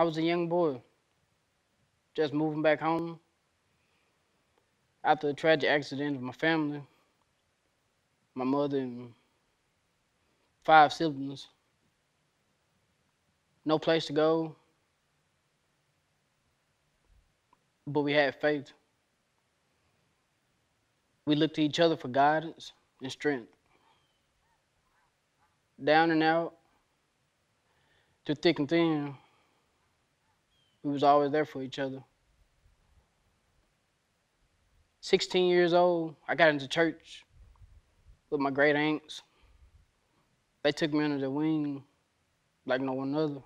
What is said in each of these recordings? I was a young boy, just moving back home after a tragic accident of my family, my mother and 5 siblings. No place to go, but we had faith. We looked to each other for guidance and strength. Down and out, through thick and thin, we was always there for each other. 16 years old, I got into church with my great aunts. They took me under their wing like no one other.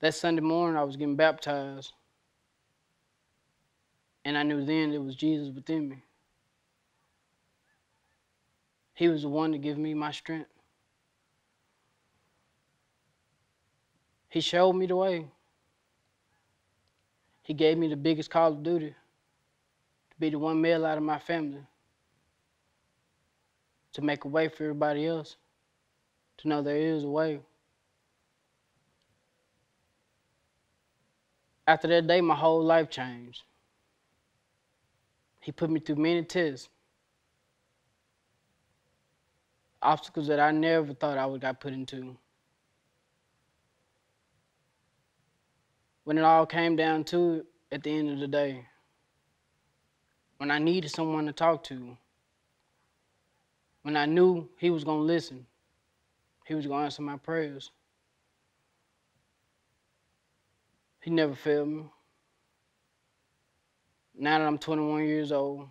That Sunday morning, I was getting baptized, and I knew then it was Jesus within me. He was the one to give me my strength. He showed me the way. He gave me the biggest call of duty, to be the one male out of my family, to make a way for everybody else, to know there is a way. After that day, my whole life changed. He put me through many tests, obstacles that I never thought I would got put into. When it all came down to it, at the end of the day, when I needed someone to talk to, when I knew he was gonna listen, he was gonna answer my prayers, he never failed me. Now that I'm 21 years old,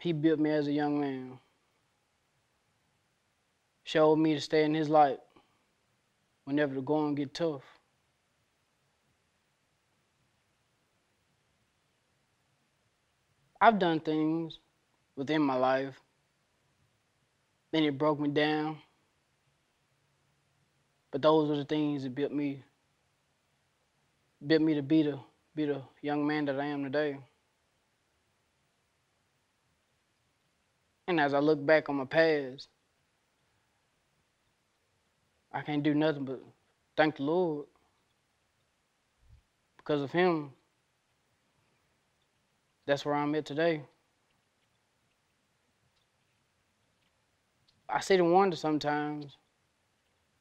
he built me as a young man, showed me to stay in his light whenever the going get tough. I've done things within my life, and it broke me down, but those were the things that built me to be the young man that I am today. And as I look back on my past, I can't do nothing but thank the Lord. Because of him, that's where I'm at today. I sit and wonder sometimes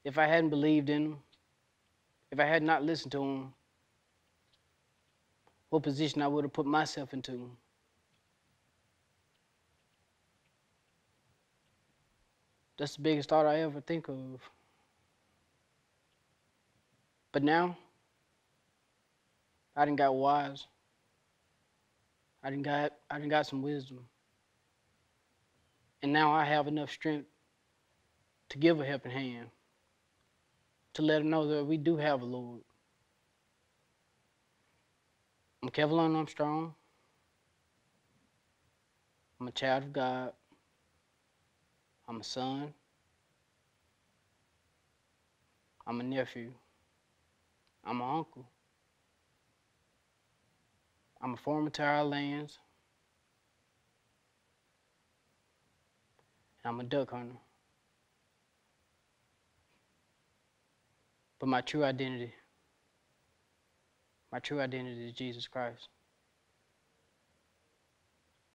if I hadn't believed in him, if I had not listened to him, what position I would have put myself into. That's the biggest thought I ever think of. But now, I done got wise. I done got some wisdom. And now I have enough strength to give a helping hand, to let them know that we do have a Lord. I'm Kelvilon Armstrong. I'm a child of God. I'm a son. I'm a nephew. I'm an uncle. I'm a foreigner to our lands. And I'm a duck hunter. But my true identity is Jesus Christ.